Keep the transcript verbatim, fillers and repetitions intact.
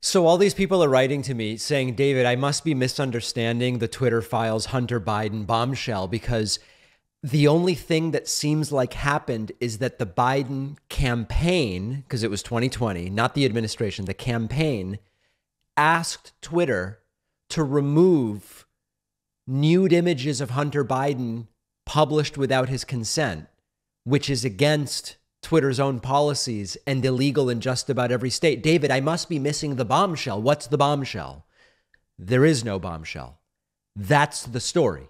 So all these people are writing to me saying, David, I must be misunderstanding the Twitter Files Hunter Biden bombshell, because the only thing that seems like happened is that the Biden campaign, because it was twenty twenty, not the administration, the campaign asked Twitter to remove nude images of Hunter Biden published without his consent, which is against Twitter's own policies and illegal in just about every state. David, I must be missing the bombshell. What's the bombshell? There is no bombshell. That's the story.